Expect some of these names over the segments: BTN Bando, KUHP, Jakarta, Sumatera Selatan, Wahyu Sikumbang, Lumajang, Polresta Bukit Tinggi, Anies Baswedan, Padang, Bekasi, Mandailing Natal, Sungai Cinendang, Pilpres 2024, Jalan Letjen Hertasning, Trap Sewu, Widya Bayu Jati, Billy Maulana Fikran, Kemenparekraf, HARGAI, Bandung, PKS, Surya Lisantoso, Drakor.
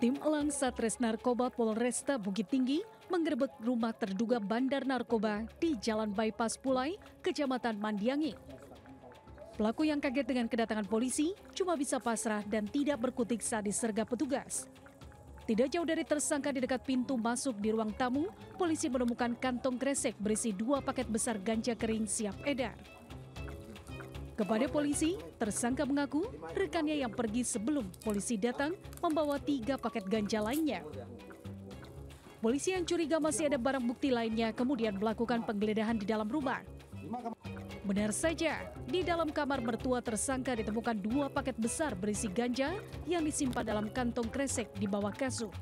Tim Elang Satres Narkoba Polresta Bukit Tinggi menggerebek rumah terduga bandar narkoba di Jalan Bypass Pulai, Kecamatan Mandiangi. Pelaku yang kaget dengan kedatangan polisi cuma bisa pasrah dan tidak berkutik saat disergap petugas. Tidak jauh dari tersangka di dekat pintu masuk di ruang tamu, polisi menemukan kantong kresek berisi 2 paket besar ganja kering siap edar. Kepada polisi, tersangka mengaku rekannya yang pergi sebelum polisi datang membawa 3 paket ganja lainnya. Polisi yang curiga masih ada barang bukti lainnya kemudian melakukan penggeledahan di dalam rumah. Benar saja, di dalam kamar mertua tersangka ditemukan 2 paket besar berisi ganja yang disimpan dalam kantong kresek di bawah kasur.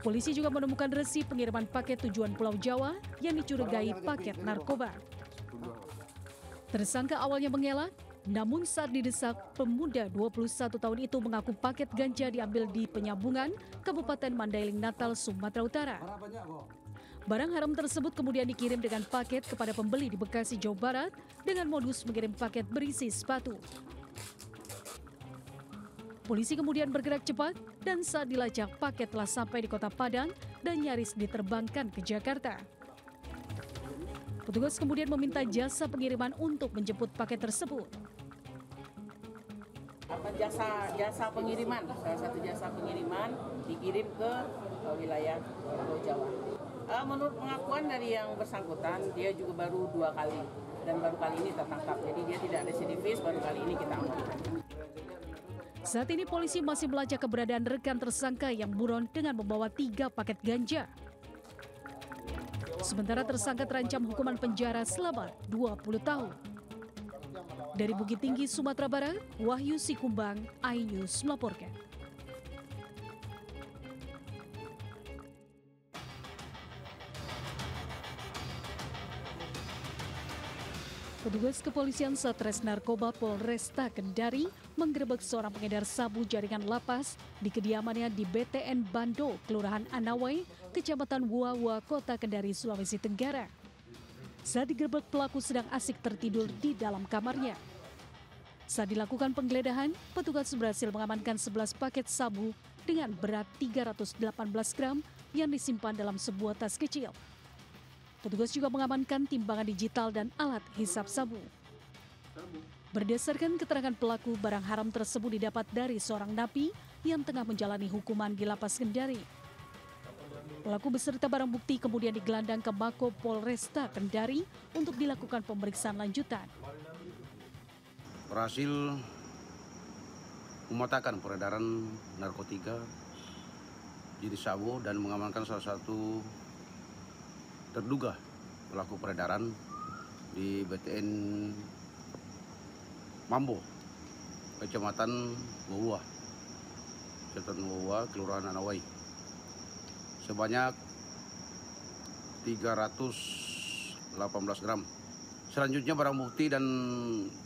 Polisi juga menemukan resi pengiriman paket tujuan Pulau Jawa yang dicurigai paket narkoba. Tersangka awalnya mengelak, namun saat didesak, pemuda 21 tahun itu mengaku paket ganja diambil di Penyambungan, Kabupaten Mandailing Natal, Sumatera Utara. Barang haram tersebut kemudian dikirim dengan paket kepada pembeli di Bekasi, Jawa Barat, dengan modus mengirim paket berisi sepatu. Polisi kemudian bergerak cepat, dan saat dilacak, paket telah sampai di Kota Padang dan nyaris diterbangkan ke Jakarta. Petugas kemudian meminta jasa pengiriman untuk menjemput paket tersebut. Jasa pengiriman, salah satu jasa pengiriman dikirim ke wilayah Pulau Jawa. Menurut pengakuan dari yang bersangkutan, dia juga baru 2 kali dan baru kali ini tertangkap. Jadi dia tidak residivis, baru kali ini kita amankan. Saat ini polisi masih melacak keberadaan rekan tersangka yang buron dengan membawa 3 paket ganja. Sementara tersangka terancam hukuman penjara selama 20 tahun. Dari Bukit Tinggi, Sumatera Barat, Wahyu Sikumbang, iNews melaporkan. Petugas kepolisian Satres Narkoba Polresta Kendari menggerebek seorang pengedar sabu jaringan lapas di kediamannya di BTN Bando, Kelurahan Anawai, Kecamatan Wawa, Kota Kendari, Sulawesi Tenggara. Saat digerebek, pelaku sedang asik tertidur di dalam kamarnya. Saat dilakukan penggeledahan, petugas berhasil mengamankan 11 paket sabu dengan berat 318 gram yang disimpan dalam sebuah tas kecil. Petugas juga mengamankan timbangan digital dan alat hisap sabu. Berdasarkan keterangan pelaku, barang haram tersebut didapat dari seorang napi yang tengah menjalani hukuman di lapas Kendari. Pelaku beserta barang bukti kemudian digelandang ke Mako Polresta Kendari untuk dilakukan pemeriksaan lanjutan. Berhasil mematakan peredaran narkotika jenis sabu dan mengamankan salah satu terduga pelaku peredaran di BTN Mambo, Kecamatan Wawa, Kelurahan Anawai, sebanyak 318 gram. Selanjutnya barang bukti dan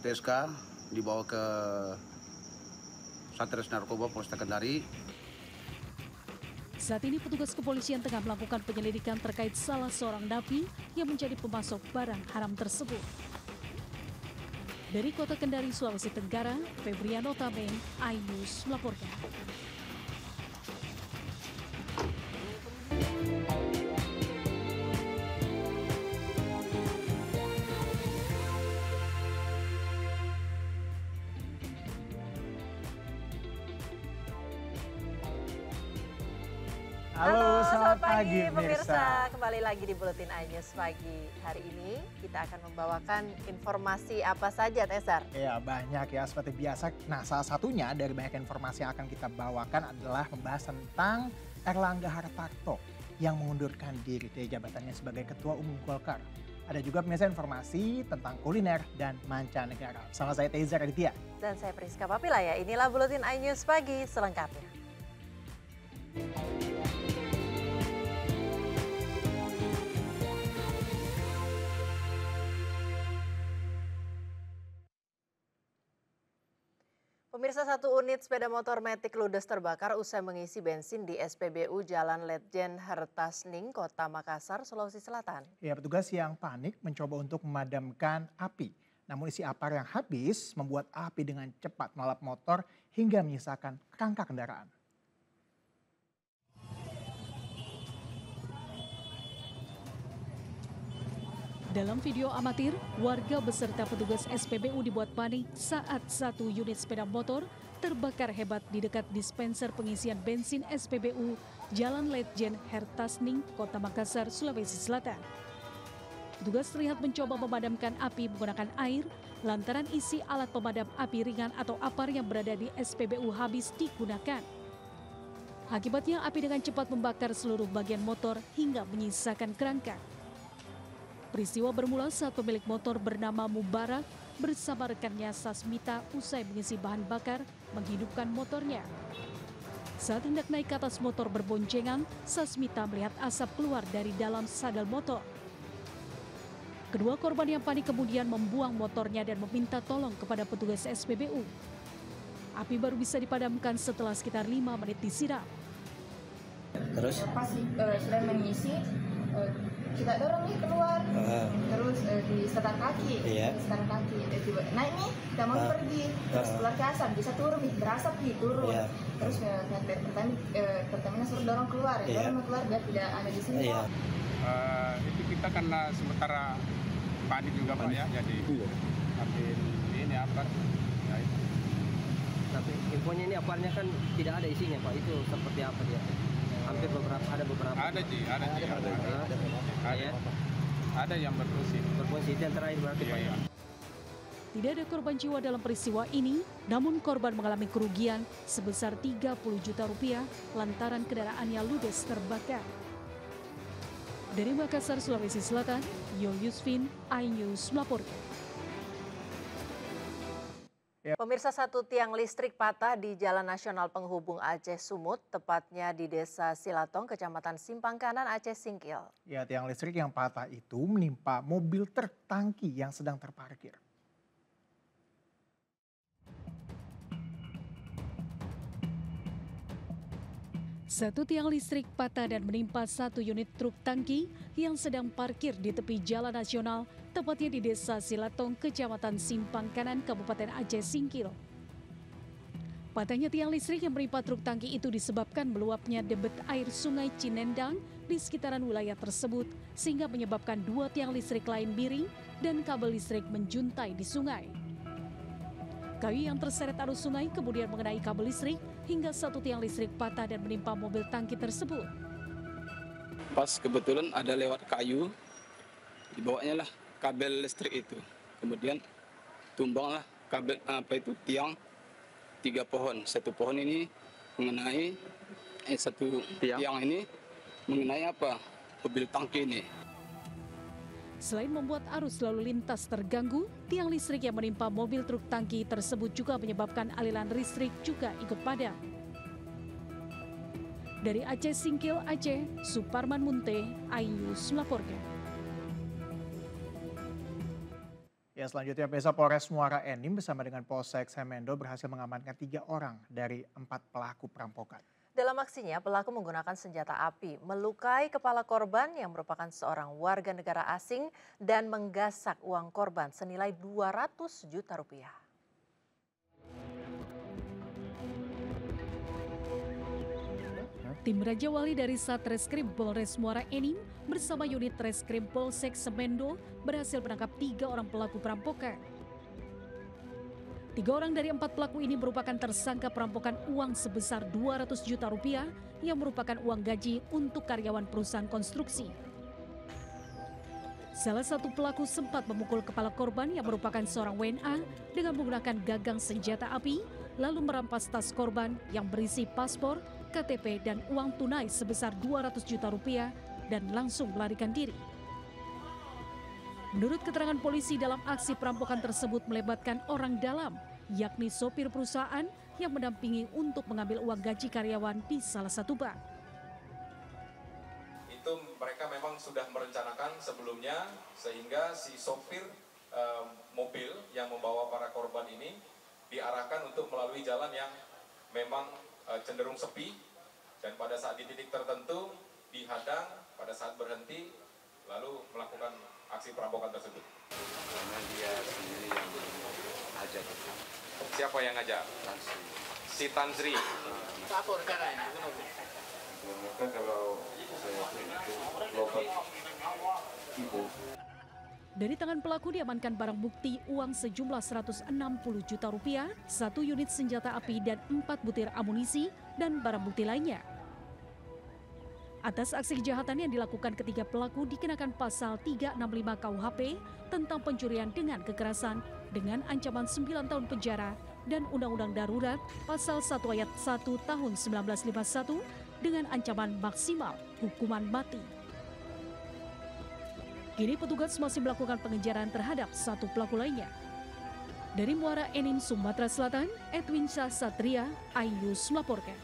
TSK dibawa ke Satres Narkoba Polresta Kendari. Saat ini petugas kepolisian tengah melakukan penyelidikan terkait salah seorang napi yang menjadi pemasok barang haram tersebut. Dari Kota Kendari, Sulawesi Tenggara, Febriano Tamen, iNews melaporkan. Halo, selamat pagi pemirsa. Kembali lagi di Buletin iNews pagi. Hari ini kita akan membawakan informasi apa saja, Tesar? Ya, banyak ya seperti biasa. Nah, salah satunya dari banyak informasi yang akan kita bawakan adalah membahas tentang Airlangga Hartarto yang mengundurkan diri dari jabatannya sebagai Ketua Umum Golkar. Ada juga pemirsa informasi tentang kuliner dan mancanegara. Sama saya Teza Raditya. Dan saya Priska Papila ya. Inilah Buletin iNews pagi selengkapnya. Pemirsa, 1 unit sepeda motor metik ludes terbakar usai mengisi bensin di SPBU Jalan Letjen Hertasning, Kota Makassar, Sulawesi Selatan. Ya, petugas yang panik mencoba untuk memadamkan api. Namun isi apar yang habis membuat api dengan cepat melalap motor hingga menyisakan kerangka kendaraan. Dalam video amatir, warga beserta petugas SPBU dibuat panik saat satu unit sepeda motor terbakar hebat di dekat dispenser pengisian bensin SPBU Jalan Letjen Hertasning, Kota Makassar, Sulawesi Selatan. Petugas terlihat mencoba memadamkan api menggunakan air lantaran isi alat pemadam api ringan atau APAR yang berada di SPBU habis digunakan. Akibatnya api dengan cepat membakar seluruh bagian motor hingga menyisakan kerangka. Peristiwa bermula saat pemilik motor bernama Mubarak bersama rekannya Sasmita usai mengisi bahan bakar menghidupkan motornya. Saat hendak naik ke atas motor berboncengan, Sasmita melihat asap keluar dari dalam sadel motor. Kedua korban yang panik kemudian membuang motornya dan meminta tolong kepada petugas SPBU. Api baru bisa dipadamkan setelah sekitar 5 menit disiram. Terus? Pas sudah mengisi, kita dorong nih keluar, terus di setar kaki, naik nih, kita mau pergi, terus keluar ke asap, bisa turun, berasap nih, turun. Terus pertamina suruh dorong keluar, dia tidak ada di sini. Itu kita karena sementara panik juga Pak ya, jadi ambil ini apa, ya itu. Tapi infonya ini aparnya kan tidak ada isinya Pak, itu seperti apa dia? Hampir beberapa. Ada yang berfungsi dan terakhir berarti Pak ya. Tidak ada korban jiwa dalam peristiwa ini, namun korban mengalami kerugian sebesar 30 juta rupiah lantaran kendaraannya ludes terbakar. Dari Makassar, Sulawesi Selatan, Yusvin, iNews melaporkan. Pemirsa, satu tiang listrik patah di Jalan Nasional Penghubung Aceh Sumut, tepatnya di Desa Silatong, Kecamatan Simpang Kanan, Aceh Singkil. Ya, tiang listrik yang patah itu menimpa mobil truk tangki yang sedang terparkir. Satu tiang listrik patah dan menimpa satu unit truk tangki yang sedang parkir di tepi Jalan Nasional, tepatnya di Desa Silatong, Kecamatan Simpang Kanan, Kabupaten Aceh Singkil. Patahnya tiang listrik yang menimpa truk tangki itu disebabkan meluapnya debit air sungai Cinendang di sekitaran wilayah tersebut, sehingga menyebabkan dua tiang listrik lain miring dan kabel listrik menjuntai di sungai. Kayu yang terseret arus sungai kemudian mengenai kabel listrik hingga satu tiang listrik patah dan menimpa mobil tangki tersebut. Pas kebetulan ada lewat kayu, dibawanya lah kabel listrik itu, kemudian tumbanglah kabel tiang tiga pohon. Satu pohon ini mengenai satu tiang ini mengenai mobil tangki ini. Selain membuat arus lalu lintas terganggu, tiang listrik yang menimpa mobil truk tangki tersebut juga menyebabkan aliran listrik juga ikut padam. Dari Aceh Singkil, Aceh, Suparman Munte, iNews melaporkan. Ya, selanjutnya pemirsa, Polres Muara Enim bersama dengan Polsek Semendo berhasil mengamankan 3 orang dari 4 pelaku perampokan. Dalam aksinya, pelaku menggunakan senjata api melukai kepala korban yang merupakan seorang warga negara asing dan menggasak uang korban senilai 200 juta rupiah. Tim Raja Wali dari Satreskrim Polres Muara Enim bersama unit Reskrim Polsek Semendo berhasil menangkap 3 orang pelaku perampokan. 3 orang dari 4 pelaku ini merupakan tersangka perampokan uang sebesar 200 juta rupiah yang merupakan uang gaji untuk karyawan perusahaan konstruksi. Salah satu pelaku sempat memukul kepala korban yang merupakan seorang WNA dengan menggunakan gagang senjata api, lalu merampas tas korban yang berisi paspor, KTP dan uang tunai sebesar 200 juta rupiah dan langsung melarikan diri. Menurut keterangan polisi, dalam aksi perampokan tersebut melibatkan orang dalam, yakni sopir perusahaan yang mendampingi untuk mengambil uang gaji karyawan di salah satu bank. Itu mereka memang sudah merencanakan sebelumnya, sehingga si sopir mobil yang membawa para korban ini diarahkan untuk melalui jalan yang memang cenderung sepi, dan pada saat di titik tertentu dihadang, pada saat berhenti lalu melakukan aksi perampokan tersebut. Karena dia sendiri yang ajak. Siapa yang ngajak? Si Tanzri. Lapor karena kalau saya itu lokal. Dari tangan pelaku diamankan barang bukti uang sejumlah Rp160 juta, 1 unit senjata api dan 4 butir amunisi dan barang bukti lainnya. Atas aksi kejahatan yang dilakukan ketiga pelaku dikenakan pasal 365 KUHP tentang pencurian dengan kekerasan dengan ancaman 9 tahun penjara dan Undang-Undang Darurat pasal 1 ayat 1 tahun 1951 dengan ancaman maksimal hukuman mati. Kini petugas masih melakukan pengejaran terhadap 1 pelaku lainnya. Dari Muara Enim, Sumatera Selatan, Edwin Syah Satria, Ayus melaporkan.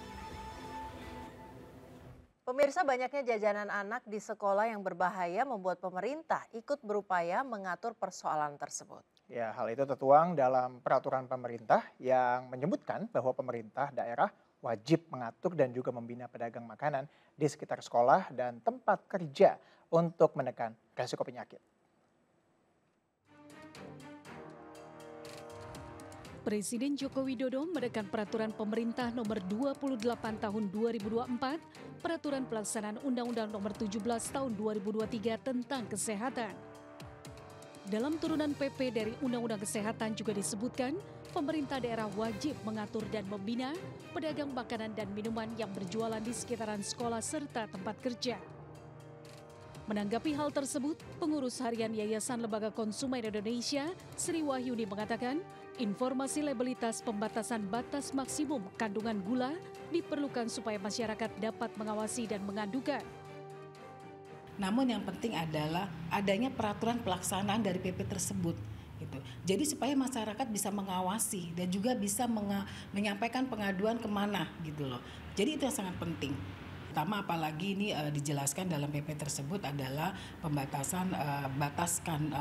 Pemirsa, banyaknya jajanan anak di sekolah yang berbahaya membuat pemerintah ikut berupaya mengatur persoalan tersebut. Ya, hal itu tertuang dalam peraturan pemerintah yang menyebutkan bahwa pemerintah daerah wajib mengatur dan juga membina pedagang makanan di sekitar sekolah dan tempat kerja untuk menekan resiko penyakit. Presiden Joko Widodo menekan peraturan pemerintah nomor 28 tahun 2024, peraturan pelaksanaan Undang-Undang nomor 17 tahun 2023 tentang kesehatan. Dalam turunan PP dari Undang-Undang Kesehatan juga disebutkan, pemerintah daerah wajib mengatur dan membina pedagang makanan dan minuman yang berjualan di sekitaran sekolah serta tempat kerja. Menanggapi hal tersebut, Pengurus Harian Yayasan Lembaga Konsumen Indonesia, Sri Wahyuni mengatakan, informasi labelitas pembatasan batas maksimum kandungan gula diperlukan supaya masyarakat dapat mengawasi dan mengadukan. Namun yang penting adalah adanya peraturan pelaksanaan dari PP tersebut. Gitu. Jadi supaya masyarakat bisa mengawasi dan juga bisa menyampaikan pengaduan kemana gitu loh. Jadi itu yang sangat penting. Pertama apalagi ini dijelaskan dalam PP tersebut adalah pembatasan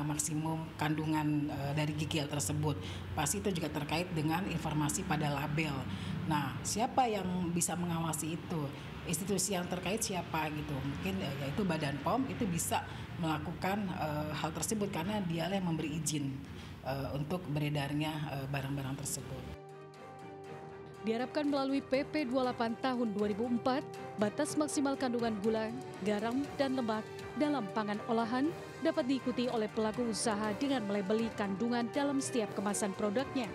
maksimum kandungan dari gigil tersebut. Pasti itu juga terkait dengan informasi pada label. Nah, siapa yang bisa mengawasi itu? Institusi yang terkait siapa gitu? Mungkin yaitu Badan POM itu bisa melakukan hal tersebut karena dialah yang memberi izin untuk beredarnya barang-barang tersebut. Diharapkan melalui PP 28 tahun 2004, batas maksimal kandungan gula, garam, dan lemak dalam pangan olahan dapat diikuti oleh pelaku usaha dengan melabeli kandungan dalam setiap kemasan produknya.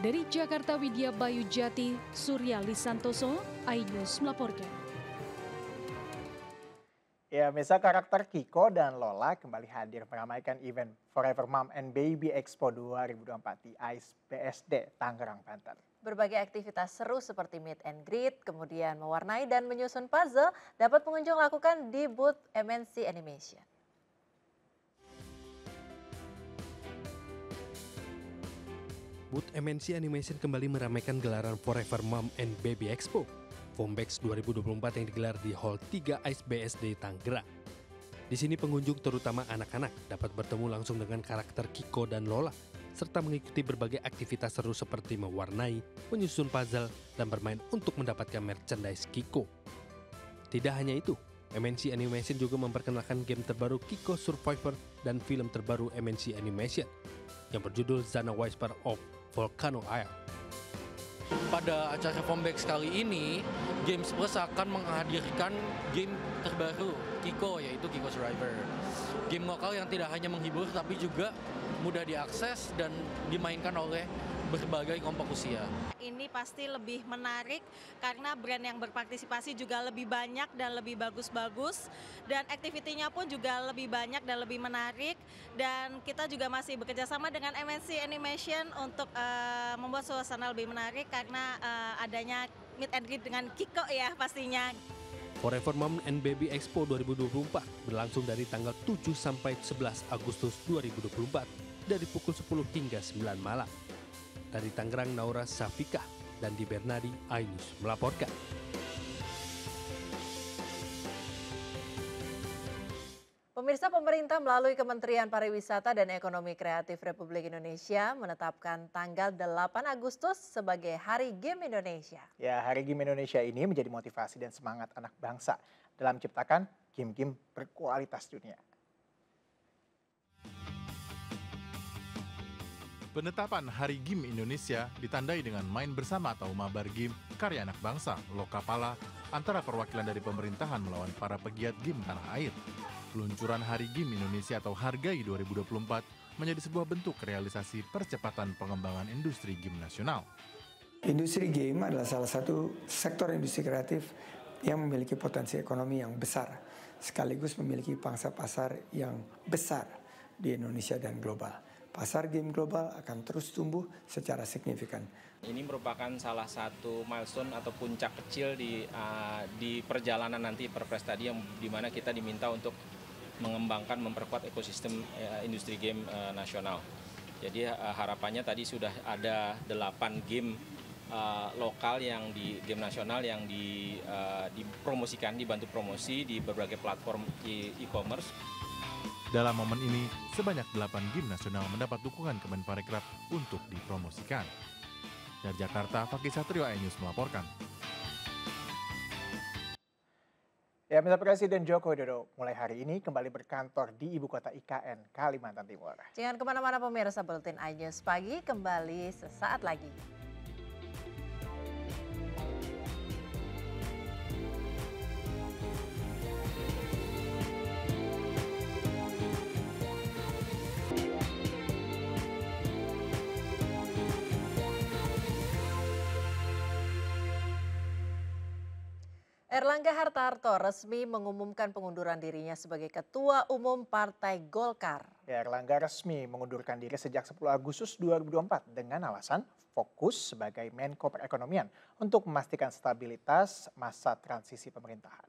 Dari Jakarta, Widya Bayu Jati, Surya Lisantoso, iNews melaporkan. Ya, misa karakter Kiko dan Lola kembali hadir meramaikan event Forever Mom and Baby Expo 2024 di ICE BSD, Tangerang, Banten. Berbagai aktivitas seru seperti meet and greet, kemudian mewarnai dan menyusun puzzle dapat pengunjung lakukan di booth MNC Animation. Booth MNC Animation kembali meramaikan gelaran Forever Mom and Baby Expo. Comebacks 2024 yang digelar di Hall 3 ICE BSD Tangerang. Di sini pengunjung terutama anak-anak dapat bertemu langsung dengan karakter Kiko dan Lola, serta mengikuti berbagai aktivitas seru seperti mewarnai, menyusun puzzle, dan bermain untuk mendapatkan merchandise Kiko. Tidak hanya itu, MNC Animation juga memperkenalkan game terbaru Kiko Survivor dan film terbaru MNC Animation yang berjudul Zana Whisper of Volcano Isle. Pada acara Comebacks kali ini, Games Plus akan menghadirkan game terbaru Kiko, yaitu Kiko Survivor. Game lokal yang tidak hanya menghibur, tapi juga mudah diakses dan dimainkan oleh berbagai kelompok usia. Ini pasti lebih menarik karena brand yang berpartisipasi juga lebih banyak dan lebih bagus-bagus. Dan aktivitinya pun juga lebih banyak dan lebih menarik. Dan kita juga masih bekerjasama dengan MNC Animation untuk membuat suasana lebih menarik karena adanya meet and greet dengan Kiko ya pastinya. Forever Mom and Baby Expo 2024 berlangsung dari tanggal 7 sampai 11 Agustus 2024 dari pukul 10 hingga 9 malam. Dari Tangerang, Naura Safika dan di Bernardi, iNews melaporkan. Pemirsa, pemerintah melalui Kementerian Pariwisata dan Ekonomi Kreatif Republik Indonesia menetapkan tanggal 8 Agustus sebagai Hari Game Indonesia. Ya, Hari Game Indonesia ini menjadi motivasi dan semangat anak bangsa dalam menciptakan game-game berkualitas dunia. Penetapan Hari Game Indonesia ditandai dengan main bersama atau mabar game karya anak bangsa Lokapala antara perwakilan dari pemerintahan melawan para pegiat game tanah air. Peluncuran Hari Game Indonesia atau HARGAI 2024 menjadi sebuah bentuk realisasi percepatan pengembangan industri game nasional. Industri game adalah salah satu sektor industri kreatif yang memiliki potensi ekonomi yang besar, sekaligus memiliki pangsa pasar yang besar di Indonesia dan global. Pasar game global akan terus tumbuh secara signifikan. Ini merupakan salah satu milestone atau puncak kecil di perjalanan nanti Perpres tadi, yang dimana kita diminta untuk mengembangkan, memperkuat ekosistem industri game nasional. Jadi harapannya tadi sudah ada 8 game lokal yang di game nasional yang dipromosikan, dibantu promosi di berbagai platform e-commerce. Dalam momen ini, sebanyak 8 game nasional mendapat dukungan Kemenparekraf untuk dipromosikan. Dari Jakarta, Fakih Satrio, iNews melaporkan. Ya, Presiden Joko Widodo mulai hari ini kembali berkantor di ibu kota IKN, Kalimantan Timur. Jangan kemana-mana pemirsa, Buletin iNews Pagi kembali sesaat lagi. Airlangga Hartarto resmi mengumumkan pengunduran dirinya sebagai Ketua Umum Partai Golkar. Airlangga resmi mengundurkan diri sejak 10 Agustus 2024 dengan alasan fokus sebagai Menko Perekonomian untuk memastikan stabilitas masa transisi pemerintahan.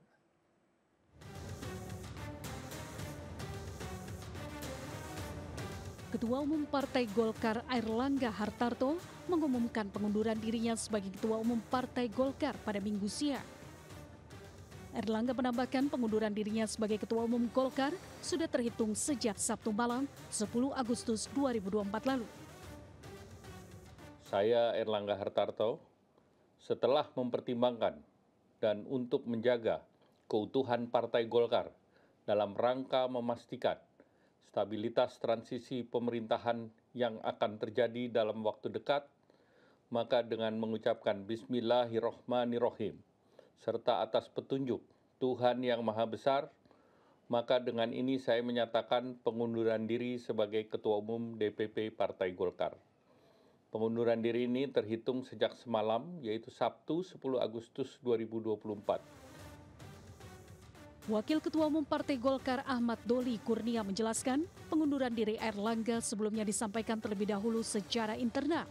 Ketua Umum Partai Golkar Airlangga Hartarto mengumumkan pengunduran dirinya sebagai Ketua Umum Partai Golkar pada Minggu siang. Airlangga menambahkan pengunduran dirinya sebagai Ketua Umum Golkar sudah terhitung sejak Sabtu malam 10 Agustus 2024 lalu. Saya Airlangga Hartarto, setelah mempertimbangkan dan untuk menjaga keutuhan Partai Golkar dalam rangka memastikan stabilitas transisi pemerintahan yang akan terjadi dalam waktu dekat, maka dengan mengucapkan Bismillahirrohmanirrohim, serta atas petunjuk Tuhan Yang Maha Besar, maka dengan ini saya menyatakan pengunduran diri sebagai Ketua Umum DPP Partai Golkar. Pengunduran diri ini terhitung sejak semalam, yaitu Sabtu 10 Agustus 2024. Wakil Ketua Umum Partai Golkar Ahmad Doli Kurnia menjelaskan, pengunduran diri Airlangga sebelumnya disampaikan terlebih dahulu secara internal.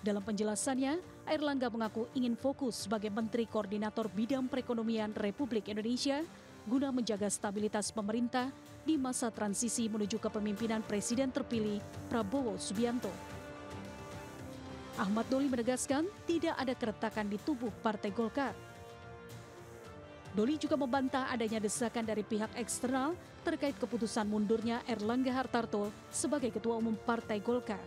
Dalam penjelasannya, Airlangga mengaku ingin fokus sebagai Menteri Koordinator Bidang Perekonomian Republik Indonesia guna menjaga stabilitas pemerintah di masa transisi menuju kepemimpinan Presiden terpilih Prabowo Subianto. Ahmad Doli menegaskan tidak ada keretakan di tubuh Partai Golkar. Doli juga membantah adanya desakan dari pihak eksternal terkait keputusan mundurnya Airlangga Hartarto sebagai Ketua Umum Partai Golkar.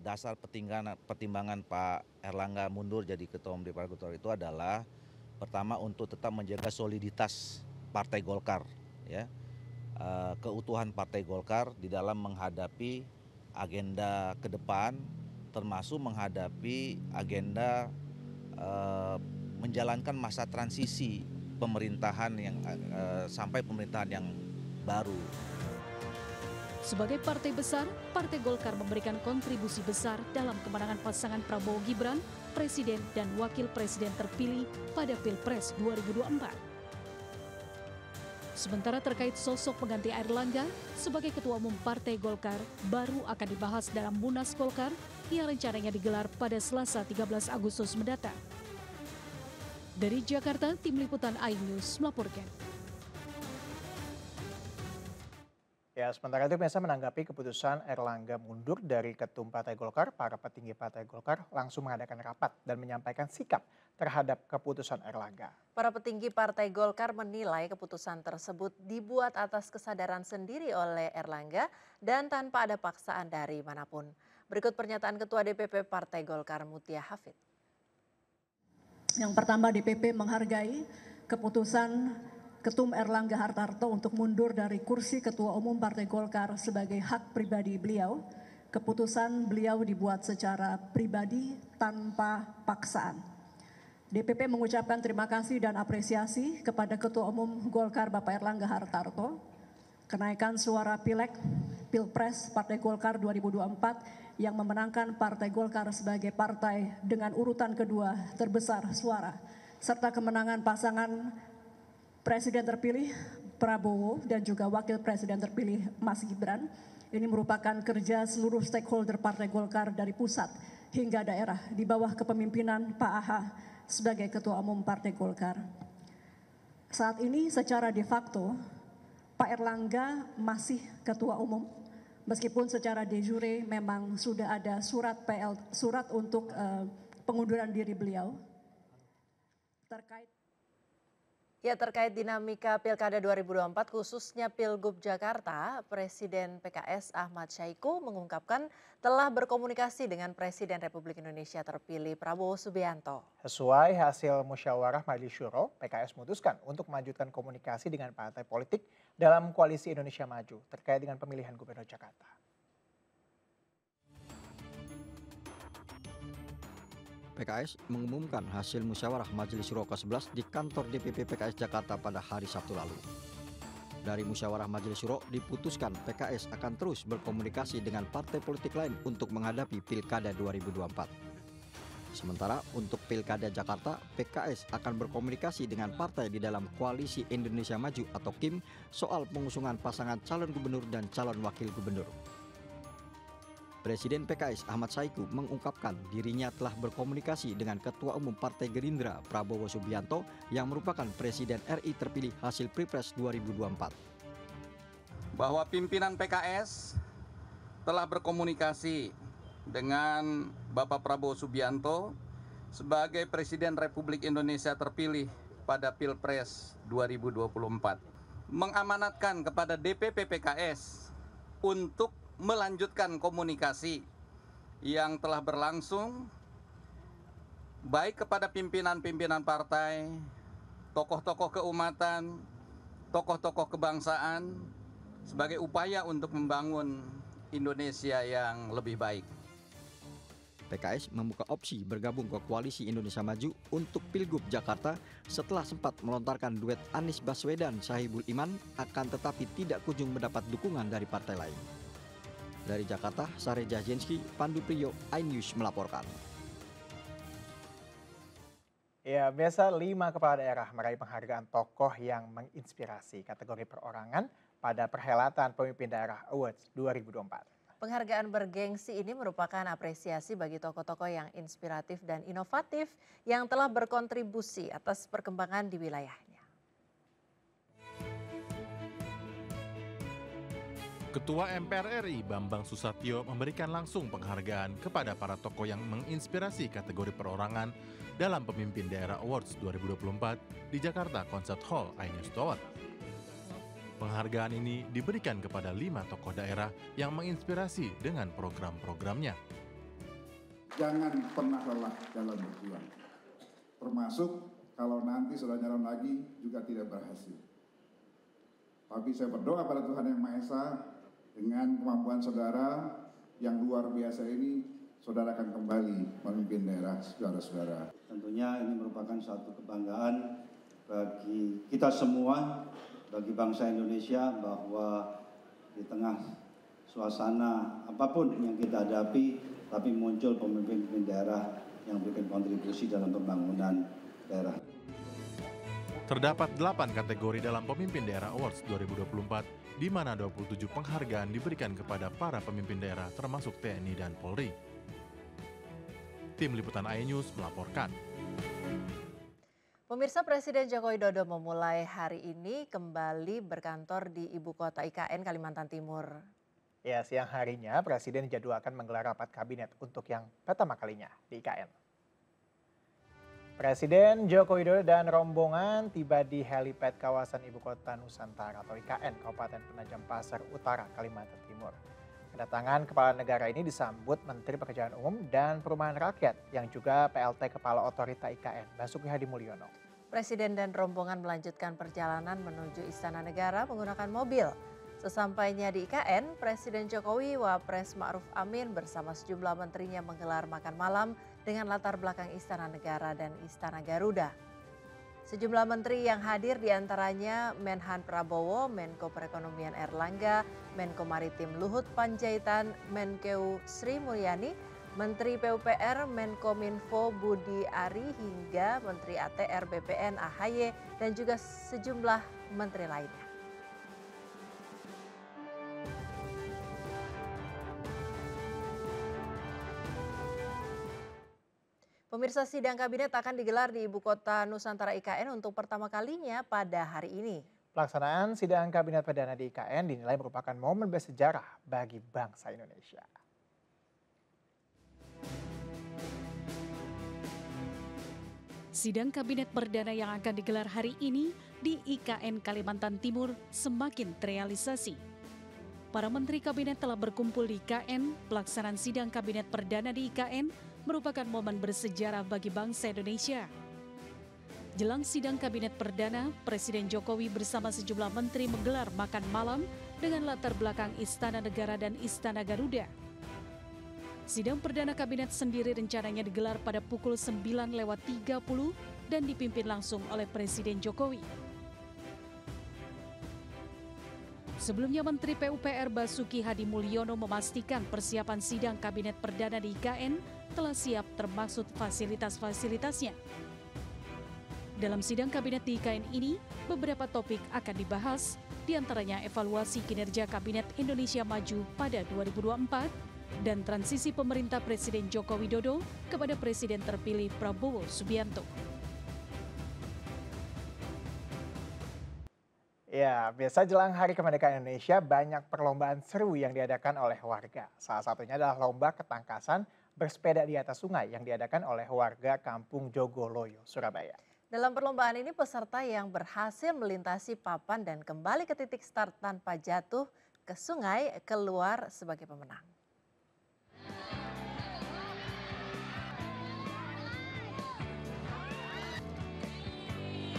Dasar pertimbangan Pak Airlangga mundur jadi Ketua Umum DPP Golkar itu adalah pertama untuk tetap menjaga soliditas Partai Golkar, ya, keutuhan Partai Golkar di dalam menghadapi agenda ke depan, termasuk menghadapi agenda menjalankan masa transisi pemerintahan yang sampai pemerintahan yang baru. Sebagai partai besar, Partai Golkar memberikan kontribusi besar dalam kemenangan pasangan Prabowo Gibran, Presiden dan Wakil Presiden terpilih pada Pilpres 2024. Sementara terkait sosok pengganti Airlangga sebagai Ketua Umum Partai Golkar baru akan dibahas dalam Munas Golkar yang rencananya digelar pada Selasa 13 Agustus mendatang. Dari Jakarta, Tim Liputan iNews melaporkan. Ya, sementara itu biasa menanggapi keputusan Airlangga mundur dari Ketum Partai Golkar, para petinggi Partai Golkar langsung mengadakan rapat dan menyampaikan sikap terhadap keputusan Airlangga. Para petinggi Partai Golkar menilai keputusan tersebut dibuat atas kesadaran sendiri oleh Airlangga dan tanpa ada paksaan dari manapun. Berikut pernyataan Ketua DPP Partai Golkar Mutia Hafid. Yang pertama, DPP menghargai keputusan Ketum Airlangga Hartarto untuk mundur dari kursi Ketua Umum Partai Golkar sebagai hak pribadi beliau. Keputusan beliau dibuat secara pribadi tanpa paksaan. DPP mengucapkan terima kasih dan apresiasi kepada Ketua Umum Golkar Bapak Airlangga Hartarto. Kenaikan suara Pileg Pilpres Partai Golkar 2024 yang memenangkan Partai Golkar sebagai partai dengan urutan kedua terbesar suara, serta kemenangan pasangan Presiden terpilih Prabowo dan juga Wakil Presiden terpilih Mas Gibran. Ini merupakan kerja seluruh stakeholder Partai Golkar dari pusat hingga daerah di bawah kepemimpinan Pak AH sebagai Ketua Umum Partai Golkar. Saat ini secara de facto Pak Airlangga masih Ketua Umum, meskipun secara de jure memang sudah ada surat untuk pengunduran diri beliau. Terkait dinamika Pilkada 2024 khususnya Pilgub Jakarta, Presiden PKS Ahmad Syaikhu mengungkapkan telah berkomunikasi dengan Presiden Republik Indonesia terpilih Prabowo Subianto. Sesuai hasil musyawarah Majelis Syuro, PKS memutuskan untuk melanjutkan komunikasi dengan partai politik dalam Koalisi Indonesia Maju terkait dengan pemilihan Gubernur Jakarta. PKS mengumumkan hasil musyawarah Majelis Syuro ke-11 di kantor DPP PKS Jakarta pada hari Sabtu lalu. Dari musyawarah Majelis Syuro diputuskan PKS akan terus berkomunikasi dengan partai politik lain untuk menghadapi Pilkada 2024. Sementara untuk Pilkada Jakarta, PKS akan berkomunikasi dengan partai di dalam Koalisi Indonesia Maju atau KIM soal pengusungan pasangan calon gubernur dan calon wakil gubernur. Presiden PKS Ahmad Syaikhu mengungkapkan dirinya telah berkomunikasi dengan Ketua Umum Partai Gerindra Prabowo Subianto yang merupakan Presiden RI terpilih hasil Pilpres 2024. Bahwa pimpinan PKS telah berkomunikasi dengan Bapak Prabowo Subianto sebagai Presiden Republik Indonesia terpilih pada Pilpres 2024. Mengamanatkan kepada DPP PKS untuk melanjutkan komunikasi yang telah berlangsung baik kepada pimpinan-pimpinan partai, tokoh-tokoh keumatan, tokoh-tokoh kebangsaan sebagai upaya untuk membangun Indonesia yang lebih baik. PKS membuka opsi bergabung ke Koalisi Indonesia Maju untuk Pilgub Jakarta setelah sempat melontarkan duet Anies Baswedan Sohibul Iman akan tetapi tidak kunjung mendapat dukungan dari partai lain. Dari Jakarta, Sareja Jenski, Pandu Priyo, iNews melaporkan. Ya, biasa 5 kepala daerah meraih penghargaan tokoh yang menginspirasi kategori perorangan pada perhelatan Pemimpin Daerah Awards 2024. Penghargaan bergengsi ini merupakan apresiasi bagi tokoh-tokoh yang inspiratif dan inovatif yang telah berkontribusi atas perkembangan di wilayahnya. Ketua MPR RI Bambang Susatyo memberikan langsung penghargaan kepada para tokoh yang menginspirasi kategori perorangan dalam Pemimpin Daerah Awards 2024 di Jakarta Concert Hall iNews Tower. Penghargaan ini diberikan kepada 5 tokoh daerah yang menginspirasi dengan program-programnya. Jangan pernah lelah dalam berjuang, termasuk kalau nanti sudah nyalon lagi juga tidak berhasil. Tapi saya berdoa pada Tuhan Yang Maha Esa, dengan kemampuan saudara yang luar biasa ini, saudara akan kembali memimpin daerah saudara-saudara. Tentunya ini merupakan satu kebanggaan bagi kita semua, bagi bangsa Indonesia, bahwa di tengah suasana apapun yang kita hadapi, tapi muncul pemimpin-pemimpin daerah yang memberikan kontribusi dalam pembangunan daerah. Terdapat 8 kategori dalam Pemimpin Daerah Awards 2024, di mana 27 penghargaan diberikan kepada para pemimpin daerah termasuk TNI dan Polri. Tim Liputan iNews melaporkan. Pemirsa, Presiden Joko Widodo memulai hari ini kembali berkantor di Ibu Kota IKN Kalimantan Timur. Ya, siang harinya Presiden dijadwalkan menggelar rapat kabinet untuk yang pertama kalinya di IKN. Presiden Joko Widodo dan rombongan tiba di helipad kawasan Ibu Kota Nusantara atau IKN, Kabupaten Penajam Pasar Utara, Kalimantan Timur. Kedatangan kepala negara ini disambut Menteri Pekerjaan Umum dan Perumahan Rakyat yang juga PLT Kepala Otorita IKN, Basuki Hadi Mulyono. Presiden dan rombongan melanjutkan perjalanan menuju Istana Negara menggunakan mobil. Sesampainya di IKN, Presiden Jokowi, Wapres Ma'ruf Amin bersama sejumlah menterinya menggelar makan malam dengan latar belakang Istana Negara dan Istana Garuda. Sejumlah menteri yang hadir diantaranya Menhan Prabowo, Menko Perekonomian Airlangga, Menko Maritim Luhut Panjaitan, Menkeu Sri Mulyani, Menteri PUPR, Menkominfo Budi Ari hingga Menteri ATR BPN AHY dan juga sejumlah menteri lainnya. Pemirsa, sidang kabinet akan digelar di Ibu Kota Nusantara IKN untuk pertama kalinya pada hari ini. Pelaksanaan sidang kabinet perdana di IKN dinilai merupakan momen bersejarah bagi bangsa Indonesia. Sidang kabinet perdana yang akan digelar hari ini di IKN Kalimantan Timur semakin terrealisasi. Para menteri kabinet telah berkumpul di IKN. Pelaksanaan sidang kabinet perdana di IKN merupakan momen bersejarah bagi bangsa Indonesia. Jelang sidang kabinet perdana, Presiden Jokowi bersama sejumlah menteri menggelar makan malam dengan latar belakang Istana Negara dan Istana Garuda. Sidang perdana kabinet sendiri rencananya digelar pada pukul 9.30 dan dipimpin langsung oleh Presiden Jokowi. Sebelumnya Menteri PUPR Basuki Hadi Mulyono memastikan persiapan sidang kabinet perdana di IKN telah siap termasuk fasilitas-fasilitasnya. Dalam sidang kabinet di IKN ini, beberapa topik akan dibahas, diantaranya evaluasi kinerja Kabinet Indonesia Maju pada 2024 dan transisi pemerintah Presiden Joko Widodo kepada Presiden terpilih Prabowo Subianto. Ya, biasa jelang Hari Kemerdekaan Indonesia banyak perlombaan seru yang diadakan oleh warga. Salah satunya adalah lomba ketangkasan bersepeda di atas sungai yang diadakan oleh warga Kampung Jogoloyo, Surabaya. Dalam perlombaan ini peserta yang berhasil melintasi papan dan kembali ke titik start tanpa jatuh ke sungai keluar sebagai pemenang.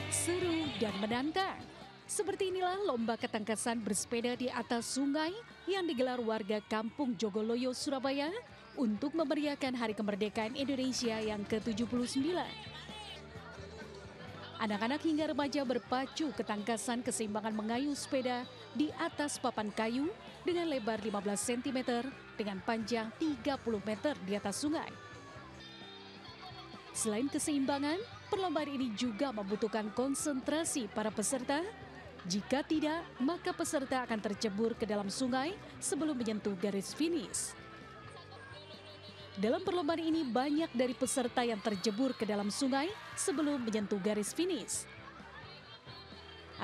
Seru dan menantang. Seperti inilah lomba ketangkasan bersepeda di atas sungai yang digelar warga Kampung Jogoloyo, Surabaya untuk memeriahkan Hari Kemerdekaan Indonesia yang ke-79. Anak-anak hingga remaja berpacu ketangkasan keseimbangan mengayuh sepeda di atas papan kayu dengan lebar 15 cm dengan panjang 30 meter di atas sungai. Selain keseimbangan, perlombaan ini juga membutuhkan konsentrasi para peserta. Jika tidak, maka peserta akan tercebur ke dalam sungai sebelum menyentuh garis finish. Dalam perlombaan ini banyak dari peserta yang tercebur ke dalam sungai sebelum menyentuh garis finish.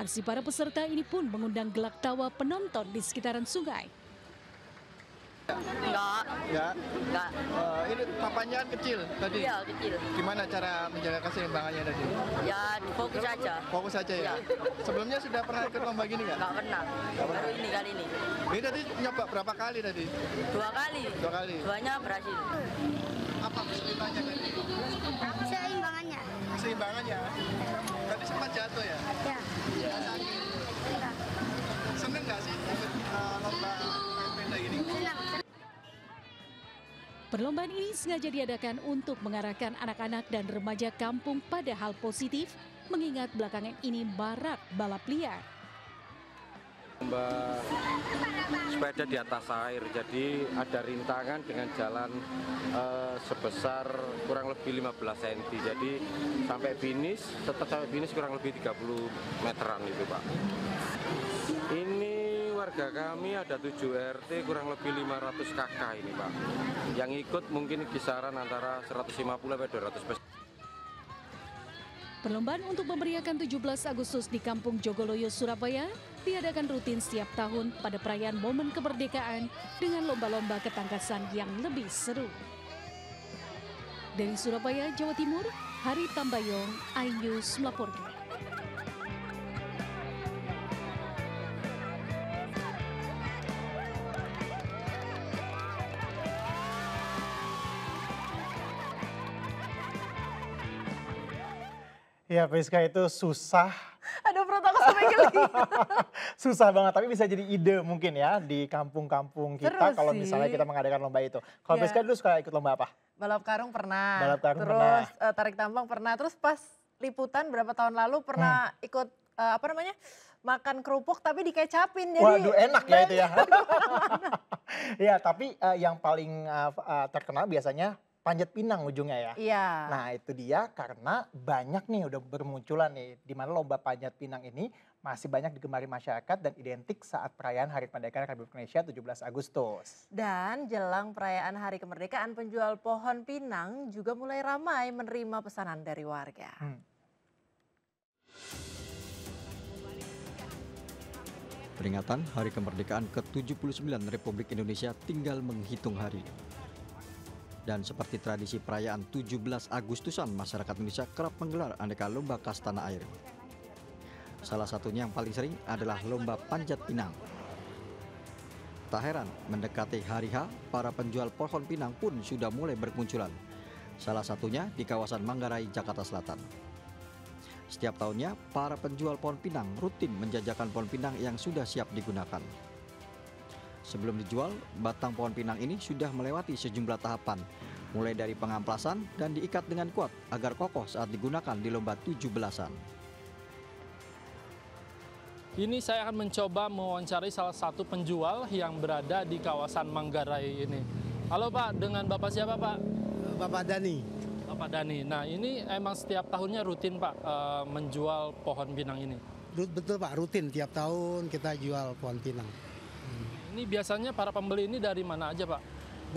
Aksi para peserta ini pun mengundang gelak tawa penonton di sekitaran sungai. Enggak. Ini papannya kan kecil tadi. Iya, kecil. Gimana cara menjaga keseimbangannya tadi? Ya, fokus aja. Fokus aja ya? Sebelumnya sudah pernah ikut lomba gini nggak? Nggak pernah. Baru ini kali ini. Ini tadi nyoba berapa kali tadi? Dua kali. Duanya berhasil. Apa kesulitannya tadi? Keseimbangannya? Tadi sempat jatuh ya? Iya. Ya. Seneng nggak sih ikut lomba? Perlombaan ini sengaja diadakan untuk mengarahkan anak-anak dan remaja kampung pada hal positif, mengingat belakangan ini marak balap liar. Lomba sepeda di atas air, jadi ada rintangan dengan jalan sebesar kurang lebih 15 cm. Jadi sampai finish kurang lebih 30 meteran itu, Pak. Ini warga kami ada 7 RT kurang lebih 500 kakak ini, Pak. Yang ikut mungkin kisaran antara 150–200. Perlombaan untuk memeriahkan 17 Agustus di Kampung Jogoloyo, Surabaya diadakan rutin setiap tahun pada perayaan momen kemerdekaan dengan lomba-lomba ketangkasan yang lebih seru. Dari Surabaya, Jawa Timur, Hari Tambayong, iNews melaporkan. Ya, Priska, itu susah. Aduh, perut aku Susah banget, tapi bisa jadi ide mungkin ya di kampung-kampung kita kalau misalnya kita mengadakan lomba itu. Kalau Priska dulu suka ikut lomba apa? Balap karung pernah. Balap karung terus pernah. Tarik tambang pernah. Terus pas liputan berapa tahun lalu pernah ikut apa namanya? Makan kerupuk tapi dikecapin. Waduh, jadi enak ya itu ya. Ya, tapi yang paling terkenal biasanya panjat pinang ujungnya ya. Iya. Nah itu dia, karena banyak nih udah bermunculan nih di mana lomba panjat pinang ini masih banyak digemari masyarakat dan identik saat perayaan Hari Kemerdekaan Republik Indonesia 17 Agustus. Dan jelang perayaan Hari Kemerdekaan, penjual pohon pinang juga mulai ramai menerima pesanan dari warga. Peringatan Hari Kemerdekaan ke-79 Republik Indonesia tinggal menghitung hari. Dan seperti tradisi perayaan 17 Agustusan, masyarakat Indonesia kerap menggelar aneka lomba khas tanah air. Salah satunya yang paling sering adalah lomba panjat pinang. Tak heran, mendekati hari H, para penjual pohon pinang pun sudah mulai bermunculan. Salah satunya di kawasan Manggarai, Jakarta Selatan. Setiap tahunnya, para penjual pohon pinang rutin menjajakan pohon pinang yang sudah siap digunakan. Sebelum dijual, batang pohon pinang ini sudah melewati sejumlah tahapan, mulai dari pengamplasan dan diikat dengan kuat agar kokoh saat digunakan di lomba 17-an. Ini saya akan mencoba mewawancarai salah satu penjual yang berada di kawasan Manggarai ini. Halo Pak, dengan Bapak siapa Pak? Bapak Dani. Bapak Dani, nah ini emang setiap tahunnya rutin Pak menjual pohon pinang ini? Betul Pak, rutin tiap tahun kita jual pohon pinang. Ini biasanya para pembeli ini dari mana aja, Pak?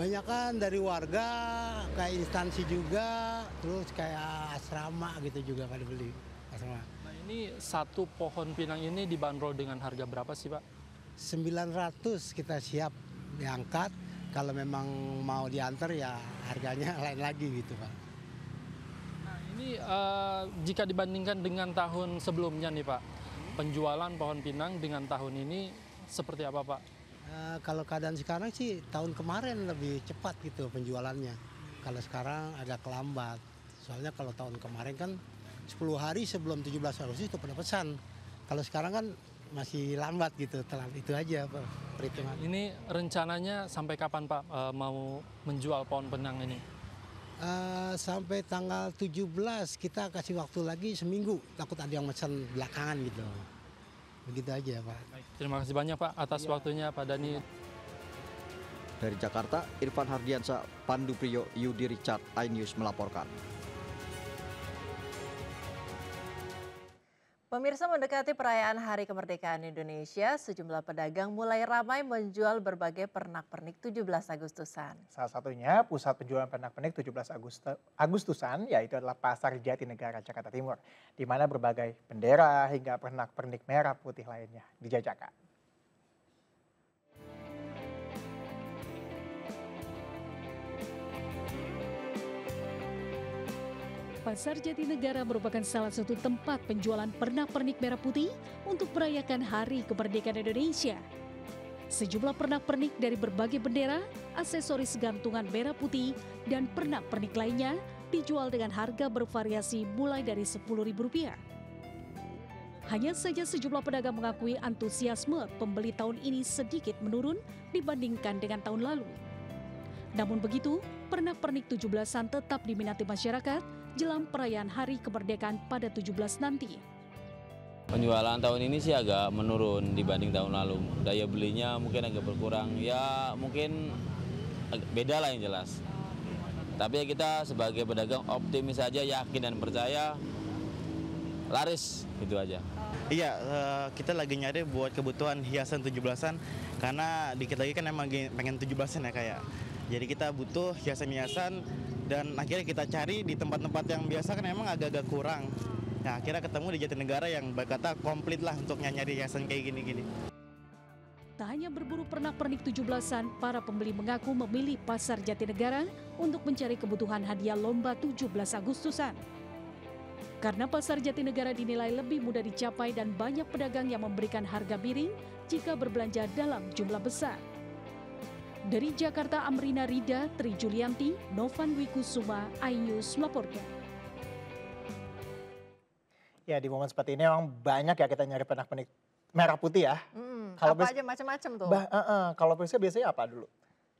Banyakan dari warga, kayak instansi juga, terus kayak asrama gitu juga pada beli asrama. Nah, ini satu pohon pinang ini dibanderol dengan harga berapa sih, Pak? 900 kita siap diangkat. Kalau memang mau diantar ya harganya lain lagi gitu, Pak. Nah, ini jika dibandingkan dengan tahun sebelumnya nih, Pak. Penjualan pohon pinang dengan tahun ini seperti apa, Pak? Kalau keadaan sekarang sih tahun kemarin lebih cepat gitu penjualannya. Kalau sekarang agak kelambat. Soalnya kalau tahun kemarin kan 10 hari sebelum 17 Agustus itu pada pesan. Kalau sekarang kan masih lambat gitu, telat itu aja Pak, perhitungan. Ini rencananya sampai kapan Pak mau menjual pohon pinang ini? Sampai tanggal 17 kita kasih waktu lagi seminggu. Takut ada yang pesan belakangan gitu. Begitu aja Pak. Baik, terima kasih banyak Pak atas waktunya Pak Dani. Dari Jakarta, Irfan Hardiansa, Pandu Priyo, Yudi Richard, iNews melaporkan. Pemirsa, mendekati perayaan Hari Kemerdekaan Indonesia, sejumlah pedagang mulai ramai menjual berbagai pernak-pernik 17 Agustusan. Salah satunya pusat penjualan pernak-pernik 17 Agustusan yaitu adalah Pasar Jatinegara, Jakarta Timur, di mana berbagai bendera hingga pernak-pernik merah putih lainnya dijajakan. Pasar Jatinegara merupakan salah satu tempat penjualan pernak-pernik merah putih untuk merayakan Hari Kemerdekaan Indonesia. Sejumlah pernak-pernik dari berbagai bendera, aksesoris gantungan merah putih, dan pernak-pernik lainnya dijual dengan harga bervariasi mulai dari Rp10.000. Hanya saja sejumlah pedagang mengakui antusiasme pembeli tahun ini sedikit menurun dibandingkan dengan tahun lalu. Namun begitu, pernak-pernik 17-an tetap diminati masyarakat jelang perayaan Hari Kemerdekaan pada 17 nanti. Penjualan tahun ini sih agak menurun dibanding tahun lalu. Daya belinya mungkin agak berkurang. Ya mungkin beda lah yang jelas. Tapi kita sebagai pedagang optimis aja, yakin dan percaya laris itu aja. Iya, kita lagi nyari buat kebutuhan hiasan 17-an karena dikit lagi kan emang pengen 17-an ya kayak. Jadi kita butuh hiasan-hiasan dan akhirnya kita cari di tempat-tempat yang biasa kan emang agak-agak kurang. Nah akhirnya ketemu di Jatinegara yang berkata komplit lah untuk nyari hiasan kayak gini-gini. Tak hanya berburu pernak-pernik 17-an, para pembeli mengaku memilih Pasar Jatinegara untuk mencari kebutuhan hadiah lomba 17 Agustusan. Karena Pasar Jatinegara dinilai lebih mudah dicapai dan banyak pedagang yang memberikan harga miring jika berbelanja dalam jumlah besar. Dari Jakarta, Amrina Rida, Tri Julianti, Novan Wikusuma, iNews melaporkan. Ya di momen seperti ini memang banyak ya kita nyari pernak-pernik merah putih ya. Kalau apa aja macam-macam tuh. Kalau Priska biasanya apa dulu?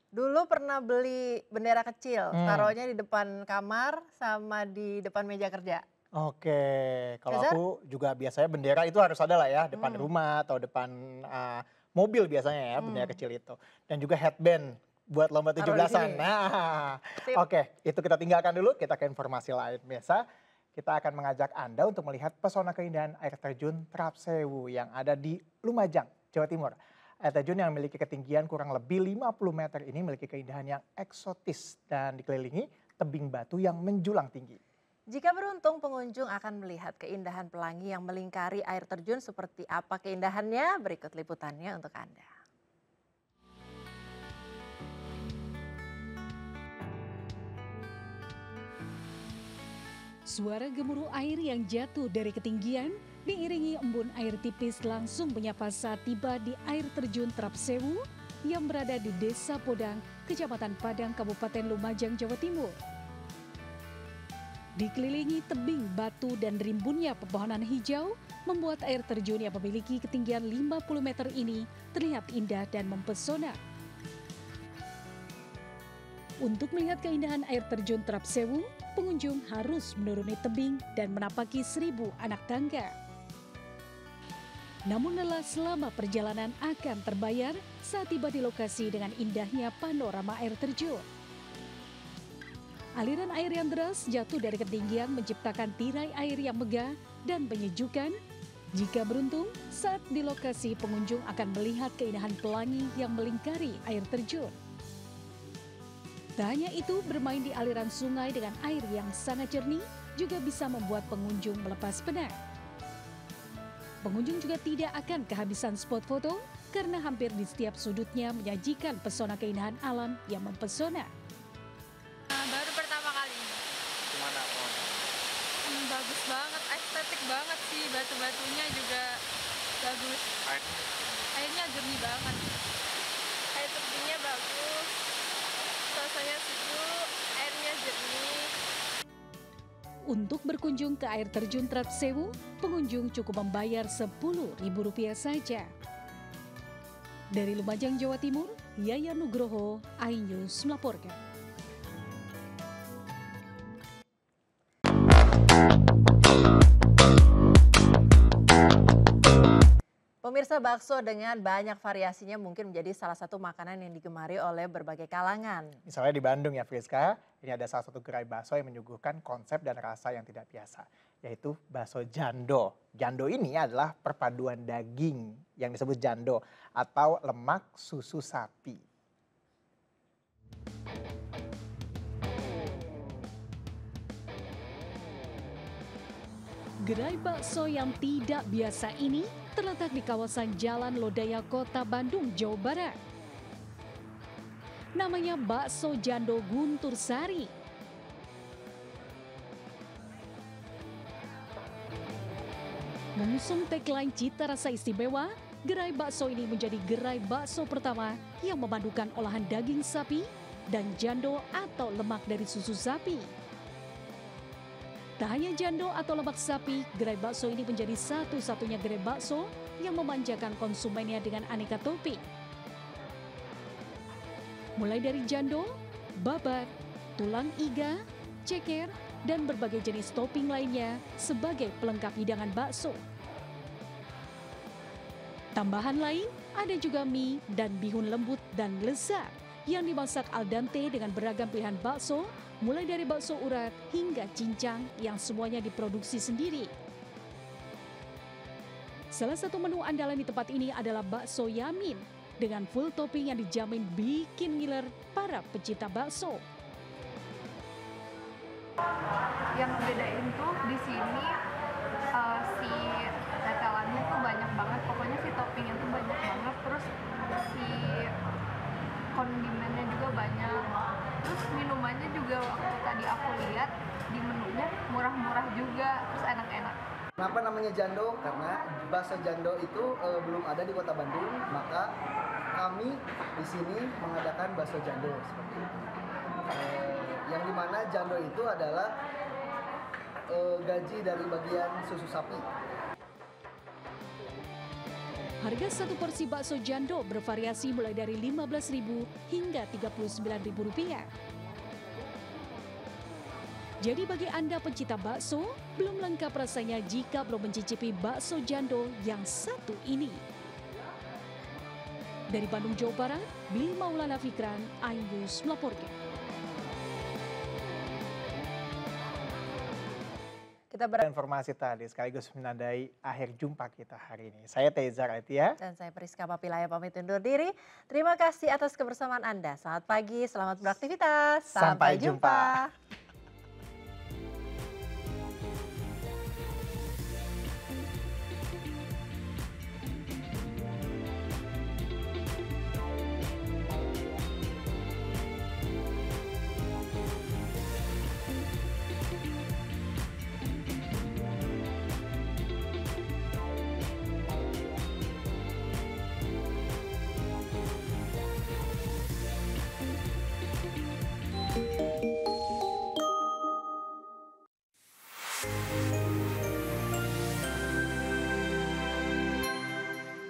Dulu pernah beli bendera kecil, taruhnya di depan kamar sama di depan meja kerja. Oke, kalau aku juga biasanya bendera itu harus ada lah ya, depan rumah atau depan mobil biasanya ya, bendera kecil itu. Dan juga headband buat lomba 17-an. Nah, oke, itu kita tinggalkan dulu, kita ke informasi lain biasa. Kita akan mengajak Anda untuk melihat pesona keindahan air terjun Trap Sewu yang ada di Lumajang, Jawa Timur. Air terjun yang memiliki ketinggian kurang lebih 50 meter ini memiliki keindahan yang eksotis dan dikelilingi tebing batu yang menjulang tinggi. Jika beruntung, pengunjung akan melihat keindahan pelangi yang melingkari air terjun. Seperti apa keindahannya? Berikut liputannya untuk Anda. Suara gemuruh air yang jatuh dari ketinggian diiringi embun air tipis langsung menyapa saat tiba di air terjun Trap Sewu yang berada di Desa Podang, Kecamatan Padang, Kabupaten Lumajang, Jawa Timur. Dikelilingi tebing batu dan rimbunnya pepohonan hijau membuat air terjun yang memiliki ketinggian 50 meter ini terlihat indah dan mempesona. Untuk melihat keindahan air terjun Trap Sewu, pengunjung harus menuruni tebing dan menapaki 1000 anak tangga. Namun lelah selama perjalanan akan terbayar saat tiba di lokasi dengan indahnya panorama air terjun. Aliran air yang deras jatuh dari ketinggian menciptakan tirai air yang megah dan menyejukkan. Jika beruntung, saat di lokasi pengunjung akan melihat keindahan pelangi yang melingkari air terjun. Tak hanya itu, bermain di aliran sungai dengan air yang sangat jernih juga bisa membuat pengunjung melepas penat. Pengunjung juga tidak akan kehabisan spot foto karena hampir di setiap sudutnya menyajikan pesona keindahan alam yang mempesona. Baru pertama kali. Gimana? Bagus banget, estetik banget sih, batu-batunya juga bagus. Airnya jernih banget. Air terjunnya bagus. Suasananya sejuk, airnya jernih. Untuk berkunjung ke air terjun Trap Sewu, pengunjung cukup membayar Rp10.000 saja. Dari Lumajang, Jawa Timur, Yaya Nugroho, iNews melaporkan. Pemirsa, bakso dengan banyak variasinya mungkin menjadi salah satu makanan yang digemari oleh berbagai kalangan. Misalnya di Bandung ya Friska, ini ada salah satu gerai bakso yang menyuguhkan konsep dan rasa yang tidak biasa, yaitu bakso jando. Jando ini adalah perpaduan daging yang disebut jando atau lemak susu sapi. Gerai bakso yang tidak biasa ini terletak di kawasan Jalan Lodaya, Kota Bandung, Jawa Barat. Namanya Bakso Jando Guntur Sari. Mengusung tagline cita rasa istimewa, gerai bakso ini menjadi gerai bakso pertama yang memadukan olahan daging sapi dan jando atau lemak dari susu sapi. Tak hanya jando atau lemak sapi, gerai bakso ini menjadi satu-satunya gerai bakso yang memanjakan konsumennya dengan aneka topping. Mulai dari jando, babat, tulang iga, ceker, dan berbagai jenis topping lainnya sebagai pelengkap hidangan bakso. Tambahan lain, ada juga mie dan bihun lembut dan lezat yang dimasak al dente dengan beragam pilihan bakso, mulai dari bakso urat hingga cincang yang semuanya diproduksi sendiri. Salah satu menu andalan di tempat ini adalah bakso yamin dengan full topping yang dijamin bikin ngiler para pecinta bakso. Yang membedain tuh di sini si tetelannya tuh banyak banget, pokoknya si toppingnya tuh banyak banget, terus si kondimennya juga banyak. Terus minumannya juga waktu tadi aku lihat di menunya murah-murah juga, terus enak-enak. Kenapa namanya jando? Karena bakso jando itu belum ada di Kota Bandung, maka kami di sini mengadakan bakso jando seperti itu. Yang dimana jando itu adalah gaji dari bagian susu sapi. Harga satu porsi bakso jando bervariasi mulai dari Rp15.000 hingga Rp39.000. Jadi bagi Anda pencinta bakso, belum lengkap rasanya jika belum mencicipi bakso jando yang satu ini. Dari Bandung, Jawa Barat, Billy Maulana Fikran, iNews melaporkan. Kita informasi tadi sekaligus menandai akhir jumpa kita hari ini. Saya Teza Raitia. Dan saya Priska Papilaya pamit undur diri. Terima kasih atas kebersamaan Anda. Selamat pagi, selamat beraktivitas. Sampai jumpa.